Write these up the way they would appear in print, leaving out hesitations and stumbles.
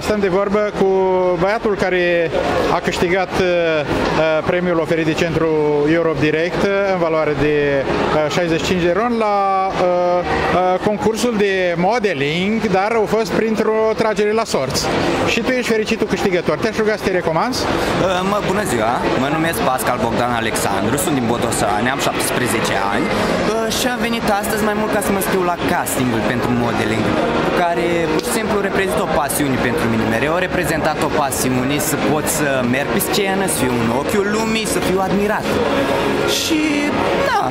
stăm de vorbă cu băiatul care a câștigat premiul oferit de Centrul Europe Direct în valoare de 65 de RON la concursul de modeling, dar au fost printr-o tragere la sorți. Și tu ești fericitul câștigător. Te-aș ruga să te recomanzi? Bună ziua! Mă numesc Pascal Bogdan Alexandru, sunt din Botoșani, am 17 ani și am venit astăzi mai mult ca să mă scriu la castingul pentru modeling, care pur și simplu reprezintă o pasiune pentru mine. Mereu a reprezentat o pasiune să pot să merg pe scenă, să fiu în ochiul lumii, să fiu admirat. Și, da,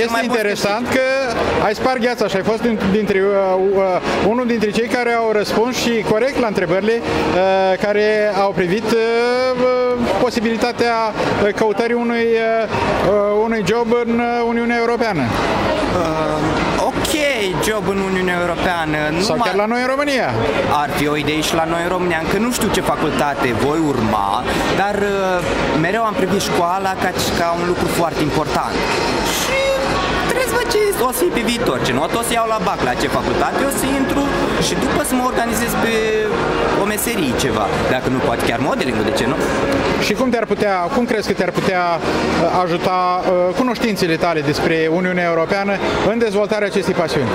este mai interesant că ai spart gheața și ai fost unul dintre cei care au răspuns și corect la întrebările care au privit posibilitatea căutării unui job în Uniunea Europeană. Job în Uniunea Europeană. Sau chiar la noi în România. Ar fi o idee și la noi în România. Încă nu știu ce facultate voi urma, dar mereu am privit școala ca un lucru foarte important. Și trebuie să văd ce o să fie pe viitor. Ce notă o să iau la BAC, la ce facultate o să intru și după să mă organizez pe o meserie ceva. Dacă nu, poate chiar modeling-ul, de ce nu? Și cum crezi că te-ar putea ajuta cunoștințele tale despre Uniunea Europeană în dezvoltarea acestei pasiuni?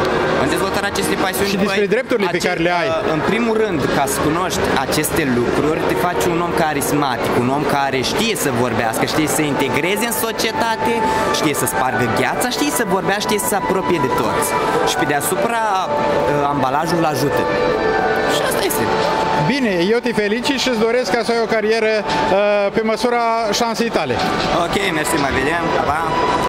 În dezvoltarea acestei pasiuni și despre drepturile pe care le ai. În primul rând, ca să cunoști aceste lucruri, te faci un om carismatic, un om care știe să vorbească, știe să integreze în societate, știe să spargă gheața, știe să vorbească, știe să se apropie de toți. Și pe deasupra ambalajul ajută. Și asta este. Bine, eu te felicit și îți doresc ca să ai o carieră pe măsura șansei tale. Ok, mersi, mai vedem. Pa!